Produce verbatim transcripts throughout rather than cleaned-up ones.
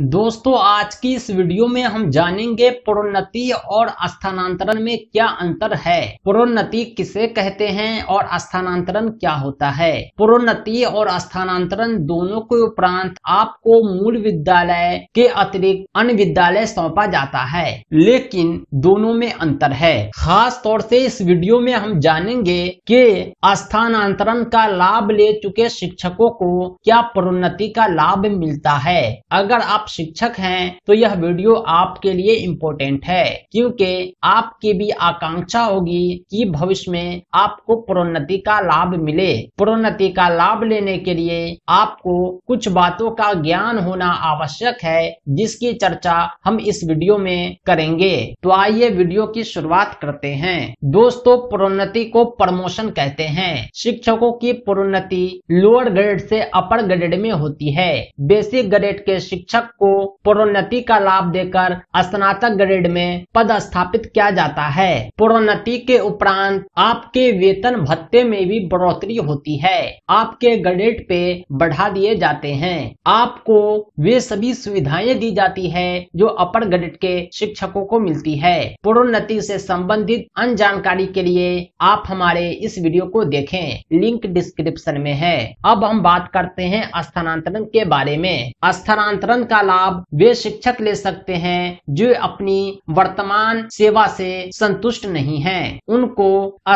दोस्तों आज की इस वीडियो में हम जानेंगे प्रोन्नति और स्थानांतरण में क्या अंतर है, प्रोन्नति किसे कहते हैं और स्थानांतरण क्या होता है। प्रोन्नति और स्थानांतरण दोनों के उपरांत आपको मूल विद्यालय के अतिरिक्त अन्य विद्यालय सौंपा जाता है, लेकिन दोनों में अंतर है। खास तौर से इस वीडियो में हम जानेंगे कि स्थानांतरण का लाभ ले चुके शिक्षकों को क्या प्रोन्नति का लाभ मिलता है। अगर आप शिक्षक हैं तो यह वीडियो आपके लिए इम्पोर्टेंट है, क्योंकि आपकी भी आकांक्षा होगी कि भविष्य में आपको प्रोन्नति का लाभ मिले। प्रोन्नति का लाभ लेने के लिए आपको कुछ बातों का ज्ञान होना आवश्यक है, जिसकी चर्चा हम इस वीडियो में करेंगे। तो आइए वीडियो की शुरुआत करते हैं। दोस्तों, प्रोन्नति को प्रमोशन कहते हैं। शिक्षकों की प्रोन्नति लोअर ग्रेड से अपर ग्रेड में होती है। बेसिक ग्रेड के शिक्षक को प्रोन्नति का लाभ देकर स्नातक ग्रेड में पद स्थापित किया जाता है। प्रोन्नति के उपरांत आपके वेतन भत्ते में भी बढ़ोतरी होती है, आपके ग्रेड पे बढ़ा दिए जाते हैं, आपको वे सभी सुविधाएं दी जाती है जो अपर ग्रेड के शिक्षकों को मिलती है। प्रोन्नति से संबंधित अन्य जानकारी के लिए आप हमारे इस वीडियो को देखें, लिंक डिस्क्रिप्शन में है। अब हम बात करते हैं स्थानांतरण के बारे में। स्थानांतरण का लाभ वे शिक्षक ले सकते हैं जो अपनी वर्तमान सेवा से संतुष्ट नहीं हैं, उनको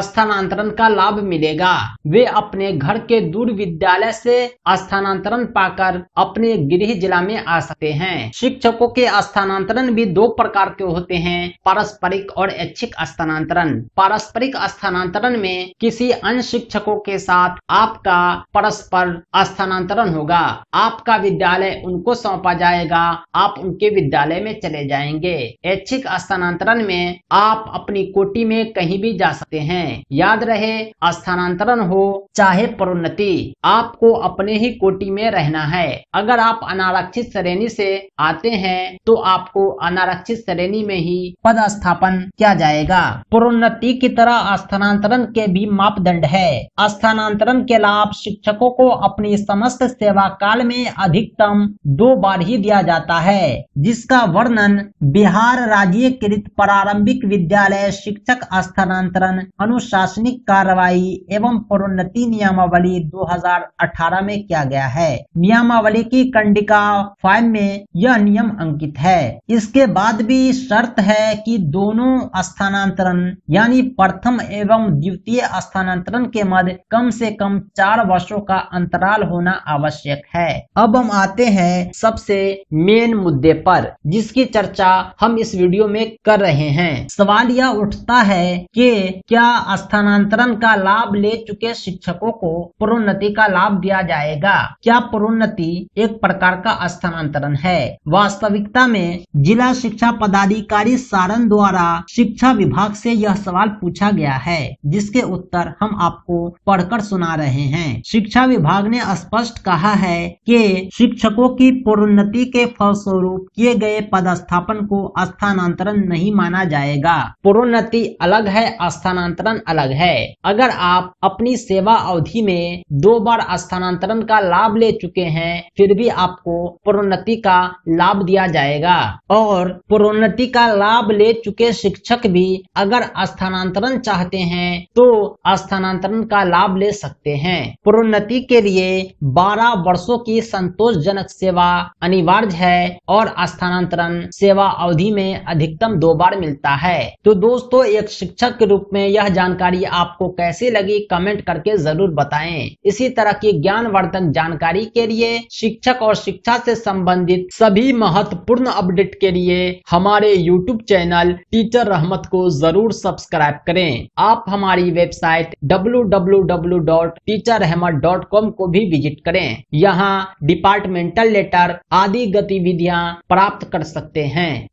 स्थानांतरण का लाभ मिलेगा। वे अपने घर के दूर विद्यालय से स्थानांतरण पाकर अपने गृह जिला में आ सकते हैं। शिक्षकों के स्थानांतरण भी दो प्रकार के होते हैं, पारस्परिक और ऐच्छिक स्थानांतरण। पारस्परिक स्थानांतरण में किसी अन्य शिक्षकों के साथ आपका परस्पर स्थानांतरण होगा। आपका विद्यालय उनको सौंपा जाएगा, आप उनके विद्यालय में चले जाएंगे। ऐच्छिक स्थानांतरण में आप अपनी कोटी में कहीं भी जा सकते हैं। याद रहे, स्थानांतरण हो चाहे प्रोन्नति, आपको अपने ही कोटी में रहना है। अगर आप अनारक्षित श्रेणी से आते हैं तो आपको अनारक्षित श्रेणी में ही पद स्थापन किया जाएगा। प्रोन्नति की तरह स्थानांतरण के भी मापदंड है। स्थानांतरण के लाभ शिक्षकों को अपनी समस्त सेवा काल में अधिकतम दो बार ही दिया जाता है, जिसका वर्णन बिहार राज्यकृत प्रारंभिक विद्यालय शिक्षक स्थानांतरण अनुशासनिक कार्रवाई एवं प्रोन्नति नियमावली दो हज़ार अठारह में किया गया है। नियमावली की कंडिका फाइव में यह नियम अंकित है। इसके बाद भी शर्त है कि दोनों स्थानांतरण यानी प्रथम एवं द्वितीय स्थानांतरण के मध्य कम से कम चार वर्षों का अंतराल होना आवश्यक है। अब हम आते हैं सबसे मेन मुद्दे पर, जिसकी चर्चा हम इस वीडियो में कर रहे हैं। सवाल यह उठता है कि क्या स्थानांतरण का लाभ ले चुके शिक्षकों को प्रोन्नति का लाभ दिया जाएगा? क्या प्रोन्नति एक प्रकार का स्थानांतरण है? वास्तविकता में जिला शिक्षा पदाधिकारी सारण द्वारा शिक्षा विभाग से यह सवाल पूछा गया है, जिसके उत्तर हम आपको पढ़कर सुना रहे हैं। शिक्षा विभाग ने स्पष्ट कहा है कि शिक्षकों की प्रोन्नति के फलस्वरूप किए गए पदस्थापन को स्थानांतरण नहीं माना जाएगा। प्रोन्नति अलग है, स्थानांतरण अलग है। अगर आप अपनी सेवा अवधि में दो बार स्थानांतरण का लाभ ले चुके हैं, फिर भी आपको प्रोन्नति का लाभ दिया जाएगा। और प्रोन्नति का लाभ ले चुके शिक्षक भी अगर स्थानांतरण चाहते हैं तो स्थानांतरण का लाभ ले सकते हैं। प्रोन्नति के लिए बारह वर्षों की संतोषजनक सेवा अनिवार्य है और स्थानांतरण सेवा अवधि में अधिकतम दो बार मिलता है। तो दोस्तों, एक शिक्षक के रूप में यह जानकारी आपको कैसी लगी कमेंट करके जरूर बताएं। इसी तरह की ज्ञानवर्धक जानकारी के लिए, शिक्षक और शिक्षा से संबंधित सभी महत्वपूर्ण अपडेट के लिए हमारे यूट्यूब चैनल टीचर रहमत को जरूर सब्सक्राइब करें। आप हमारी website W W W dot teacher Rahmat dot com को भी विजिट करें। यहाँ डिपार्टमेंटल लेटर आदि गतिविधियां प्राप्त कर सकते हैं।